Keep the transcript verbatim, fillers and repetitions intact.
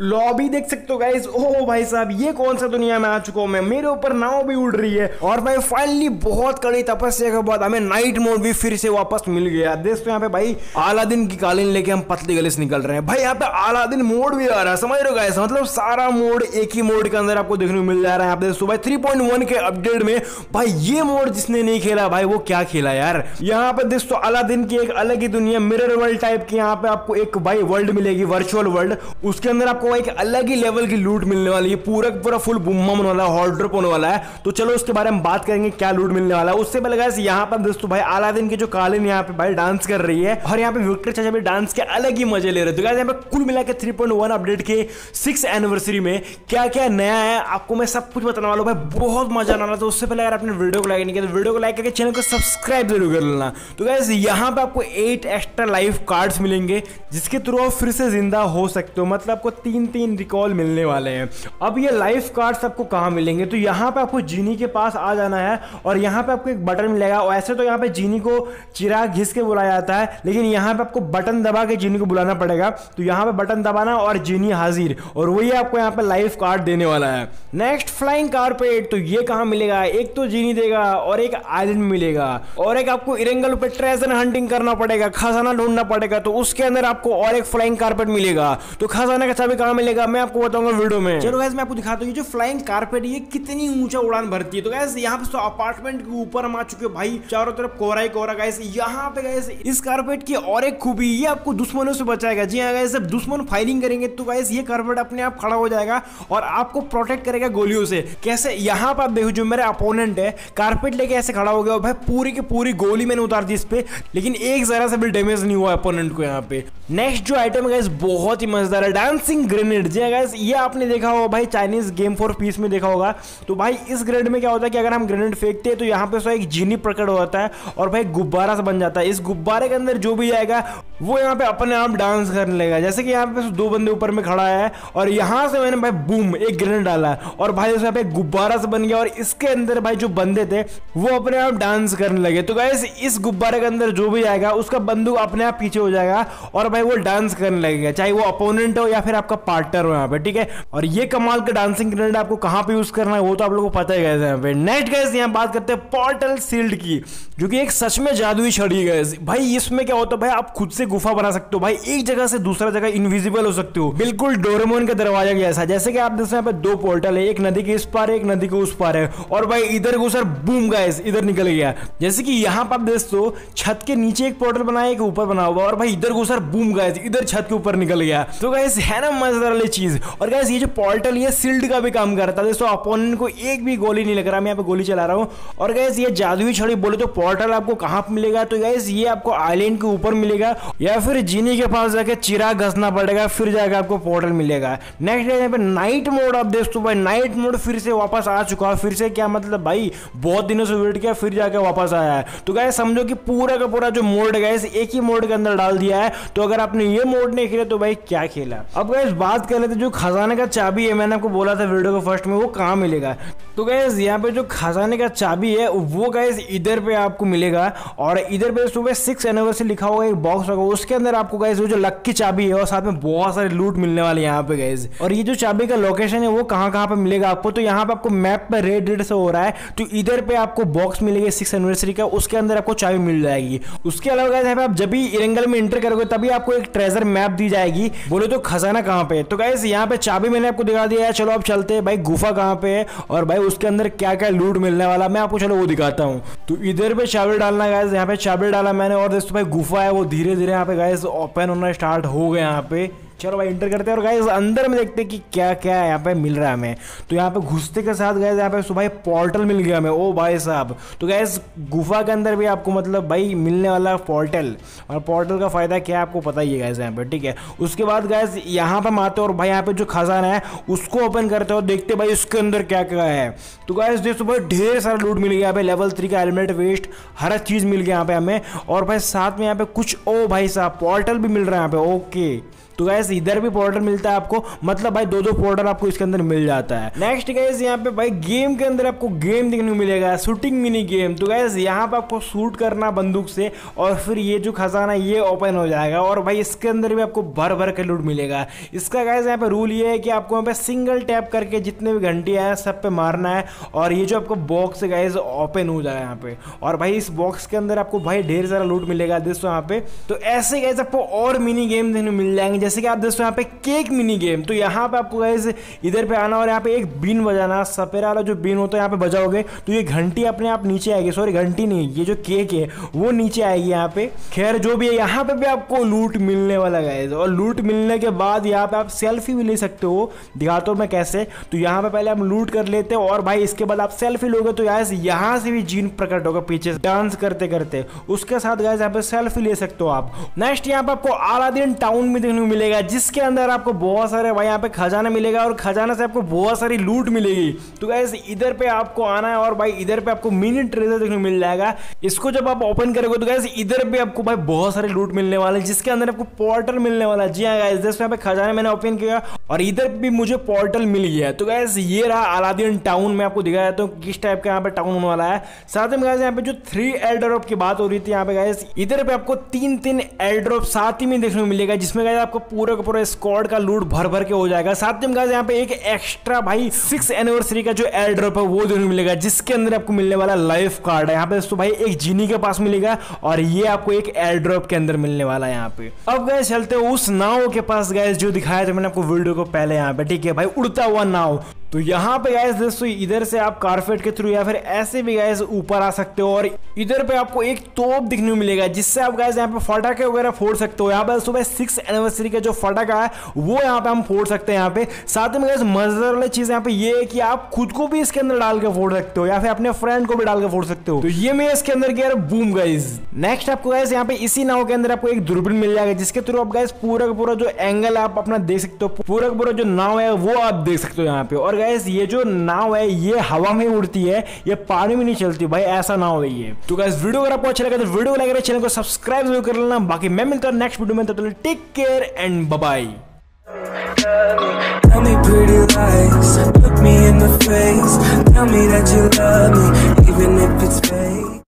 Lobby देख सकते हो गाइस। ओह भाई साहब, ये कौन सा दुनिया में आ चुका हूँ मैं। मेरे ऊपर नाव भी उड़ रही है और भाई फाइनली बहुत कड़ी तपस्या के बाद हमें नाइट मोड भी फिर से वापस मिल गया। देख तो यहाँ पे भाई अलादीन की कालीन लेके हम पतली गली से निकल रहे हैं। भाई यहाँ पे अलादीन मोड भी आ रहा है, समझ रहे हो गाइस। मतलब सारा मोड एक ही मोड के अंदर आपको देखने को मिल जा रहा है। आप देख सुबह थ्री पॉइंट वन के अपडेट में भाई ये मोड जिसने नहीं खेला भाई वो क्या खेला यार। यहाँ पे देख तो अलादीन की एक अलग ही दुनिया मिरर वर्ल्ड टाइप की, यहाँ पे आपको एक भाई वर्ल्ड मिलेगी, वर्चुअल वर्ल्ड। उसके अंदर आपको एक अलग ही लेवल की लूट मिलने वाली है, पूरा पूरा फुल बुम्मा होने वाला है, हॉट ड्रॉप होने वाला है। तो चलो उसके बारे में बात करेंगे क्या लूट मिलने वाला है। उससे पहले गाइस यहाँ पर दोस्तों भाई अलादीन की जो कालीन यहाँ पे भाई डांस कर रही है और यहाँ पे विक्टर चाचा भी डांस के अलग ही मजे ले रहे थे। यहाँ पे कुल मिला के थ्री पॉइंट वन अपडेट के सिक्स एनिवर्सरी में क्या क्या नया है आपको मैं सब कुछ बताने वाला हूँ भाई, बहुत मजा आने वाला। तो उससे पहले अगर आपने वीडियो को लाइक नहीं किया तो वीडियो को लाइक करके चैनल को सब्सक्राइब जरूर कर लेना। तो गाइस यहाँ पे आपको एट एक्स्ट्रा लाइफ कार्ड्स मिलेंगे जिसके थ्रू आप फिर से जिंदा हो सकते हो। मतलब आपको तीन तीन रिकॉल मिलने वाले हैं। अब ये लाइफ कार्ड्स आपको कहाँ मिलेंगे, तो यहाँ पे आपको जीनी के पास आ जाना है और यहाँ पे आपको एक बटन मिलेगा। और ऐसे तो यहाँ पे जीनी को चिराग घिस के बुलाया जाता है, लेकिन यहाँ पे आपको बटन दबा के जीनी को बुलाना पड़ेगा। तो यहाँ पे बटन दबाना और जीनी हाजिर, और वही आपको यहाँ पे लाइफ कार्ड देने वाला है। नेक्स्ट फ्लाइंग कारपेट, तो ये कहाँ मिलेगा, एक तो जीनी देगा और एक आइलैंड मिलेगा और एक आपको इरेंगल पे ट्रेजर हंटिंग करना पड़ेगा, खजाना ढूंढना पड़ेगा। तो उसके अंदर आपको और एक फ्लाइंग कारपेट मिलेगा। तो खजाना का चाबी कहाँ मिलेगा मैं आपको बताऊंगा वीडियो में। चलो गाइस मैं आपको दिखाता हूँ ये जो फ्लाइंग कारपेट ये कितनी ऊंचा उड़ान भरती है। तो गाइस यहाँ पे तो अपार्टमेंट के ऊपर हम आ चुके हैं भाई, चारों तरफ कोहरा ही कोहरा। गाइस यहाँ पे गाइस इस कारपेट की और एक खूबी, ये आपको दुश्मनों से बचाएगा। जी हाँ गाइस, जब दुश्मन फायरिंग करेंगे तो गाइस ये कारपेट अपने आप खड़ा हो जाएगा और आपको प्रोटेक्ट करेगा गोलियों से। कैसे, यहाँ पे आप देखो जो मेरा अपोनेंट है कारपेट लेके ऐसे खड़ा हो गया और भाई पूरी की पूरी गोली मैंने उतार दी इस पे, लेकिन एक जरा सा भी डैमेज नहीं हुआ अपोनेंट को। यहाँ पे नेक्स्ट जो आइटम है गाइस बहुत ही मजेदार है, डांसिंग ग्रेनेड। जी गाइस ये आपने देखा होगा भाई चाइनीज गेम फॉर पीस में देखा होगा। तो भाई इस ग्रेनेड में क्या होता है कि अगर हम ग्रेनेड फेंकते हैं तो यहाँ पे सो एक जीनी प्रकट हो जाता है और भाई गुब्बारा सा बन जाता है। इस गुब्बारे के अंदर जो भी आएगा वो यहाँ पे अपने आप डांस करने लगेगा। जैसे कि यहाँ पे दो बंदे ऊपर में खड़ा है और यहाँ से मैंने भाई बूम एक ग्रेनेड डाला और भाई उस यहाँ पे गुब्बारा सा बन गया और इसके अंदर भाई जो बंदे थे वो अपने आप डांस करने लगे। तो गाइस इस गुब्बारे के अंदर जो भी आएगा उसका बंदूक अपने आप पीछे हो जाएगा और भाई वो डांस करने लगेगा, चाहे वो अपोनेंट हो या फिर आपका पार्टनर हो यहाँ पे, ठीक है। और ये कमाल का डांसिंग ग्रेनेड आपको कहाँ पे यूज करना है वो तो आप लोगों को पता है गाइस। यहाँ पे नेक्स्ट गाइस यहाँ बात करते हैं पोर्टल सील्ड की, जो कि एक सच में जादुई छड़ी गाइस। भाई इसमें क्या होता है भाई आप खुद से गुफा बना सकते हो, भाई एक जगह से दूसरा जगह इनविजिबल हो सकते हो, बिल्कुल डोरेमोन का दरवाजा जैसा। जैसे कि आप देखते हैं यहाँ पे दो पोर्टल है, एक नदी के इस पार एक नदी के उस पार है और भाई इधर घुसर बूम गाइस इधर निकल गया। जैसे कि यहाँ पे आप दोस्तों छत के नीचे एक पोर्टल बना है, एक ऊपर बना हुआ और भाई इधर घुसर बूम गाइस इधर छत के ऊपर निकल गया। तो गाइस है ना मजेदार वाली चीज। और गाइस ये जो पोर्टल ये सील्ड का भी काम करता है, दोस्तों अपोनेंट को एक भी गोली नहीं लग रहा। मैं यहाँ पे गोली चला रहा हूँ। और गाइस ये जादुई छड़ी बोले तो पोर्टल आपको कहाँ पे मिलेगा, तो गाइस ये आपको आइलैंड के ऊपर मिलेगा या फिर जीनी के पास जाके चिराग घसना पड़ेगा, फिर जाके आपको पोर्टल मिलेगा। नेक्स्ट यहाँ पे नाइट मोड, आप दोस्तों भाई नाइट मोड फिर से वापस आ चुका है। फिर से क्या मतलब भाई बहुत दिनों से वेट किया फिर जाके वापस आया है। तो गाइस समझो कि पूरा का पूरा जो मोड है गाइस एक ही मोड के अंदर डाल दिया है। तो अगर आपने ये मोड नहीं खेला तो भाई क्या खेला। अब गाइस बात कर लेते जो खजाने का चाबी है, मैंने आपको बोला था वीडियो के फर्स्ट में वो कहाँ मिलेगा। तो गाइस यहाँ पे जो खजाने का चाबी है वो गाइस इधर पे आपको मिलेगा और इधर पे सुबह सिक्स एनिवर्सरी लिखा होगा एक बॉक्स होगा, उसके अंदर आपको गाइस वो जो लक की चाबी है और साथ में बहुत सारे लूट मिलने वाले यहाँ पे गाइस। और ये जो चाबी का लोकेशन है वो कहाँ कहाँ पे मिलेगा आपको, तो यहाँ पे आपको मैप पे रेड रेड से हो रहा है। तो इधर पे आपको बॉक्स मिलेगा सिक्स एनिवर्सरी का, उसके अंदर आपको चाबी मिल जाएगी। उसके अलावा गाइस यहाँ पे आप जब भी इरेंगल में एंटर करोगे तभी आपको एक ट्रेजर मैप दी जाएगी, बोले तो खजाना कहाँ पे। तो गाइस यहाँ पे चाबी मैंने आपको दिखा दिया है। चलो आप चलते हैं भाई गुफा कहाँ पे है और भाई उसके अंदर क्या क्या लूट मिलने वाला मैं आपको चलो वो दिखाता हूँ। तो इधर पे चाबी डालना गाइस, यहाँ पे चाबी डाला मैंने और दोस्तों भाई गुफा है वो धीरे धीरे यहाँ पे गाइस ओपन होना स्टार्ट हो गया। यहाँ पे चलो भाई इंटर करते हैं और गाइस अंदर में देखते हैं कि क्या क्या है यहाँ पे मिल रहा है हमें। तो यहाँ पे घुसते के साथ गाइस यहाँ पे सुबह पोर्टल मिल गया हमें। ओ भाई साहब, तो गाइस गुफा के अंदर भी आपको मतलब भाई मिलने वाला पोर्टल, और पोर्टल का फायदा क्या है आपको पता ही है गाइस यहाँ पे, ठीक है। उसके बाद गाइस यहाँ पे हम आते हैं और भाई यहाँ पे जो खजाना है उसको ओपन करते हैं और देखते भाई उसके अंदर क्या क्या है। तो गाइस देखो भाई ढेर सारा लूट मिल गया, लेवल थ्री का हेलमेट वेस्ट हर चीज मिल गया यहाँ पे हमें। और भाई साथ में यहाँ पे कुछ ओ भाई साहब पोर्टल भी मिल रहा है यहाँ पे। ओके तो गाइस इधर भी पाउडर मिलता है आपको, मतलब भाई दो दो पाउडर आपको इसके अंदर मिल जाता है। नेक्स्ट गाइस यहाँ पे भाई गेम के अंदर आपको गेम देखने को मिलेगा, शूटिंग मिनी गेम। तो गाइस यहाँ पे आपको शूट करना बंदूक से और फिर ये जो खजाना ये ओपन हो जाएगा और भाई इसके अंदर भी आपको भर भर के लूट मिलेगा। इसका गाइस यहाँ पे रूल ये है कि आपको यहाँ पे सिंगल टैप करके जितने भी घंटी आए सब पे मारना है और ये जो आपको बॉक्स गाइस ओपन हो जाएगा यहाँ पे, और भाई इस बॉक्स के अंदर आपको भाई ढेर सारा लूट मिलेगा दोस्तों यहाँ पे। तो ऐसे गाइस आपको और मिनी गेम देखने मिल जाएंगे, जैसे कि आप दोस्तों यहाँ पे केक मिनी गेम। तो यहाँ पे आपको गाइस इधर पे आना और यहाँ पे एक बीन बजाना, सपेरा वाला जो बीन होता है यहाँ पे बजाओगे तो ये घंटी अपने आप नीचे आएगी, सॉरी घंटी नहीं ये जो केक है वो नीचे आएगी यहाँ पे। खैर जो भी है यहाँ पे भी आपको लूट मिलने वाला गाइस, और लूट मिलने के बाद यहाँ पे आप सेल्फी भी ले सकते हो, दिखाता हूँ मैं कैसे। तो यहाँ पे पहले हम लूट कर लेते हैं और भाई इसके बाद आप सेल्फी लोगे तो गाइस यहाँ से भी जीन प्रकट होगा पीछे डांस करते करते, उसके साथ गाइस यहाँ पे सेल्फी ले सकते हो आप। नेक्स्ट यहाँ पे आपको अलादीन टाउन में देखने को मिलेगा, जिसके अंदर आपको बहुत सारे भाई यहाँ पे खजाना मिलेगा और खजाना से आपको बहुत सारी लूट मिलेगी। तो गाइस इधर पे आपको आना है और भाई इधर पे आपको मिनी ट्रेजर देखने को मिल जाएगा। इसको जब आप ओपन करोगे तो गाइस इधर पे आपको भाई बहुत सारी लूट मिलने वाली है, जिसके अंदर आपको पोर्टल मिलने वाला है। जी हाँ गाइस जैसे यहाँ पे खजाना मैंने ओपन किया और इधर भी मुझे पोर्टल मिल गया। तो गाइस ये रहा अलादीन टाउन, में आपको दिखा देता हूँ किस टाइप का यहाँ पे टाउन होने वाला है। साथ में गाइस यहाँ पे जो थ्री एयरड्रॉप की बात हो रही थी यहाँ पे गाइस इधर पे आपको तीन तीन एयरड्रॉप साथ ही में देखने को मिलेगा, जिसमें गाइस आपको पूरा का पूरा स्क्वाड का लूट भर भर के हो जाएगा। साथ में गाइस यहाँ पे एक एक्स्ट्रा भाई सिक्स एनिवर्सरी का जो एयरड्रॉप है वो देखने को मिलेगा, जिसके अंदर आपको मिलने वाला लाइफ कार्ड है यहाँ पे। तो भाई एक जीनी के पास मिलेगा और ये आपको एक एयरड्रॉप के अंदर मिलने वाला है यहाँ पे। अब गाइस चलते हो उस नाव के पास गाइस जो दिखाया था मैंने आपको वीडियो को पहले यहाँ पे, ठीक है भाई उड़ता हुआ नाव। तो यहाँ पे गाइस दोस्तों इधर से आप कारपेट के थ्रू या फिर ऐसे भी गाइस ऊपर आ सकते हो, और इधर पे आपको एक तोप दिखने को मिलेगा जिससे आप गाइस यहाँ पे फटाके वगैरह फोड़ सकते हो। यहाँ पे दोस्तों सिक्स एनिवर्सरी का जो फटाका है वो यहाँ पे हम फोड़ सकते हैं यहाँ पे। साथ में गाइस मजेदार वाली चीज यहाँ पे ये है कि आप खुद को भी इसके अंदर डाल के फोड़ सकते हो या फिर अपने फ्रेंड को भी डाल के फोड़ सकते हो। तो ये मैं इसके अंदर गया बूम गाइस। नेक्स्ट आपको गाइस यहाँ पे इसी नाव के अंदर आपको एक दूरबीन मिल जाएगा, जिसके थ्रू आप गाइस पूरा का पूरा जो एंगल आप अपना देख सकते हो, पूरा का पूरा जो नाव है वो आप देख सकते हो यहाँ पे। और गाइस ये जो नाव है ये हवा में उड़ती है, ये पानी में नहीं चलती भाई, ऐसा नाव है ये। तो गाइस वीडियो अगर आपको अच्छा लगा तो वीडियो को लाइक करें, चैनल को सब्सक्राइब जरूर कर लेना। बाकी मैं मिलता हूं नेक्स्ट वीडियो में, तब तक take care and bye bye.